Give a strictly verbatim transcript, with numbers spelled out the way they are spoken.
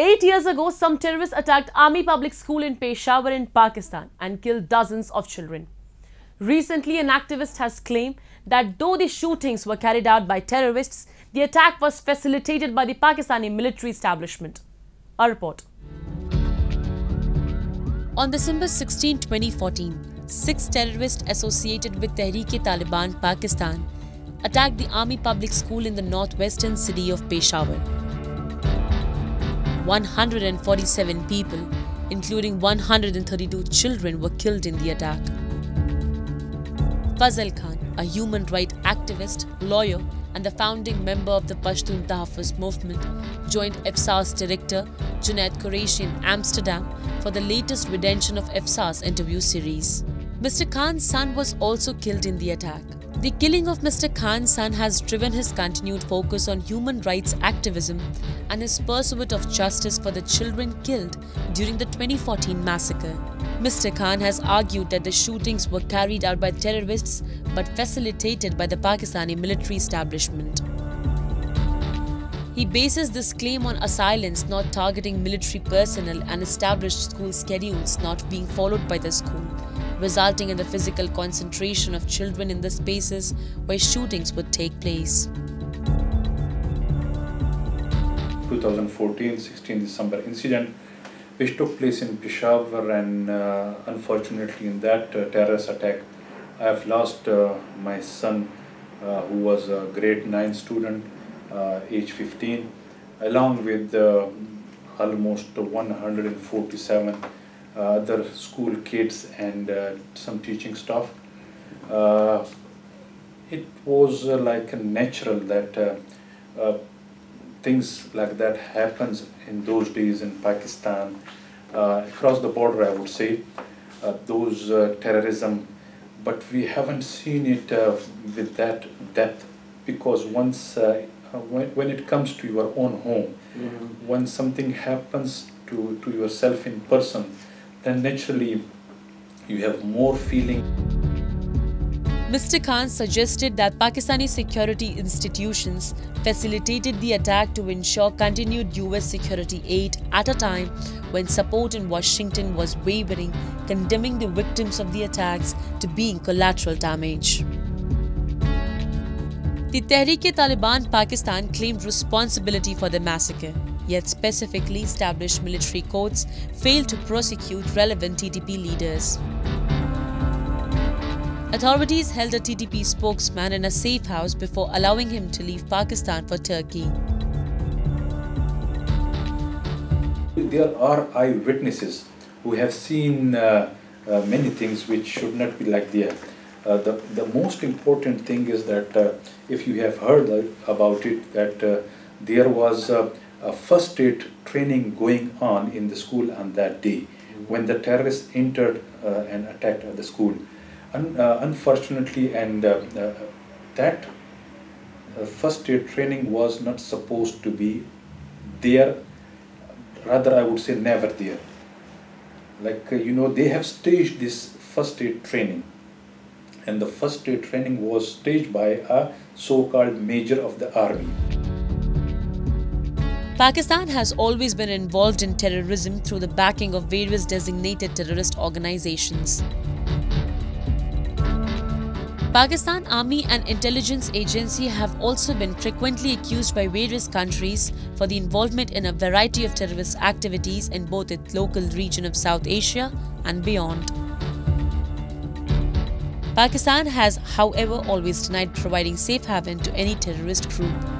Eight years ago, some terrorists attacked Army Public School in Peshawar in Pakistan and killed dozens of children. Recently, an activist has claimed that though the shootings were carried out by terrorists, the attack was facilitated by the Pakistani military establishment. A report. On December sixteenth twenty fourteen, six terrorists associated with Tehreek-e-Taliban Pakistan attacked the Army Public School in the northwestern city of Peshawar. one hundred forty-seven people, including one hundred thirty-two children, were killed in the attack. Fazal Khan, a human rights activist, lawyer and the founding member of the Pashtun Tahafuz movement, joined F S A's director Junaid Qureshi in Amsterdam for the latest rendition of F S A's interview series. Mister Khan's son was also killed in the attack. The killing of Mister Khan's son has driven his continued focus on human rights activism and his pursuit of justice for the children killed during the twenty fourteen massacre. Mister Khan has argued that the shootings were carried out by terrorists but facilitated by the Pakistani military establishment. He bases this claim on assailants not targeting military personnel and established school schedules not being followed by the school, resulting in the physical concentration of children in the spaces where shootings would take place. twenty fourteen sixteen December incident, which took place in Peshawar, and uh, unfortunately in that uh, terrorist attack I have lost uh, my son, uh, who was a grade nine student, uh, age fifteen, along with uh, almost one hundred forty-seven uh, other school kids and uh, some teaching staff. Uh, it was uh, like a natural that uh, uh, things like that happens in those days in Pakistan, uh, across the border, I would say, uh, those uh, terrorism, but we haven't seen it uh, with that depth, because once uh, when, when it comes to your own home, mm-hmm. when something happens to, to yourself in person, then naturally you have more feeling. Mister Khan suggested that Pakistani security institutions facilitated the attack to ensure continued U S security aid at a time when support in Washington was wavering, condemning the victims of the attacks to being collateral damage. The Tehreek-e-Taliban Pakistan claimed responsibility for the massacre, yet specifically established military courts failed to prosecute relevant T T P leaders. Authorities held a T T P spokesman in a safe house before allowing him to leave Pakistan for Turkey. There are eyewitnesses who have seen uh, uh, many things which should not be like there. Uh, the, the most important thing is that uh, if you have heard about it, that uh, there was uh, a first aid training going on in the school on that day when the terrorists entered uh, and attacked the school. Un, uh, unfortunately, and uh, uh, that uh, first aid training was not supposed to be there, rather I would say never there. Like, uh, you know, they have staged this first aid training, and the first aid training was staged by a so-called major of the army. Pakistan has always been involved in terrorism through the backing of various designated terrorist organizations. Pakistan Army and Intelligence Agency have also been frequently accused by various countries for the involvement in a variety of terrorist activities in both its local region of South Asia and beyond. Pakistan has, however, always denied providing safe haven to any terrorist group.